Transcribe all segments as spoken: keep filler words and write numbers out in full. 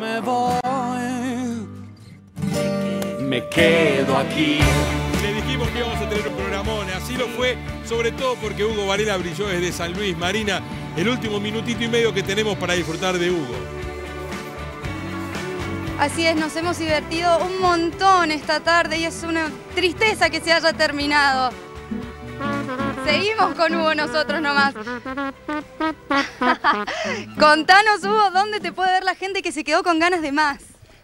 Me voy, me quedo aquí. Le dijimos que íbamos a tener un programón, así lo fue, sobre todo porque Hugo Varela brilló desde San Luis. Marina, el último minutito y medio que tenemos para disfrutar de Hugo. Así es, nos hemos divertido un montón esta tarde y es una tristeza que se haya terminado. Seguimos con Hugo nosotros nomás. Contanos, Hugo, ¿dónde te puede ver la gente que se quedó con ganas de más?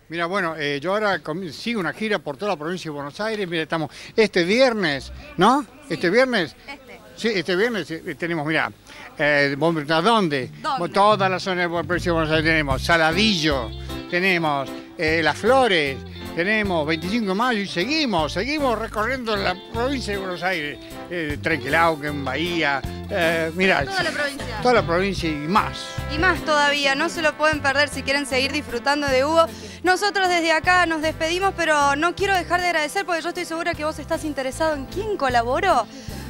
Mira, bueno, eh, yo ahora sigo una gira por toda la provincia de Buenos Aires. Mira, estamos este viernes, ¿no? Sí, este viernes. Este. Sí, este viernes tenemos, mira, eh, ¿dónde? ¿Dónde? Toda la zona de la provincia de Buenos Aires tenemos. Saladillo, tenemos eh, Las Flores, tenemos veinticinco de mayo y seguimos, seguimos recorriendo la provincia de Buenos Aires. Eh, Trenquelauquen, Bahía, eh, mirá, toda la provincia. Toda la provincia y más. Y más todavía, no se lo pueden perder si quieren seguir disfrutando de Hugo. Nosotros desde acá nos despedimos, pero no quiero dejar de agradecer porque yo estoy segura que vos estás interesado en quién colaboró.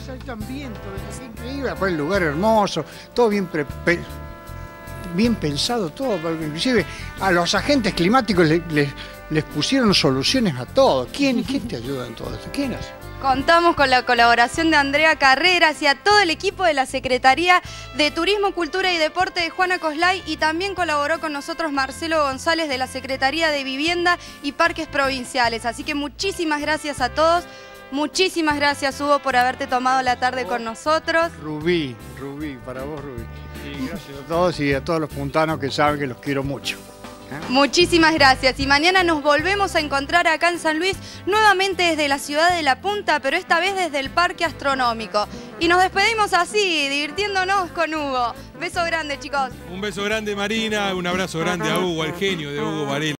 Yo también, es increíble, fue el lugar hermoso, todo bien preparado. Bien pensado todo, inclusive a los agentes climáticos les, les, les pusieron soluciones a todo. ¿Quién, ¿Quién te ayuda en todo esto? ¿Quién hace? Contamos con la colaboración de Andrea Carreras y a todo el equipo de la Secretaría de Turismo, Cultura y Deporte de Juana Koslay, y también colaboró con nosotros Marcelo González de la Secretaría de Vivienda y Parques Provinciales. Así que muchísimas gracias a todos. Muchísimas gracias, Hugo, por haberte tomado la tarde con nosotros. Rubí, Rubí, para vos, Rubí. Y gracias a todos y a todos los puntanos que saben que los quiero mucho. ¿Eh? Muchísimas gracias. Y mañana nos volvemos a encontrar acá en San Luis, nuevamente desde la ciudad de La Punta, pero esta vez desde el Parque Astronómico. Y nos despedimos así, divirtiéndonos con Hugo. Beso grande, chicos. Un beso grande, Marina. Un abrazo grande a Hugo, al genio de Hugo Varela.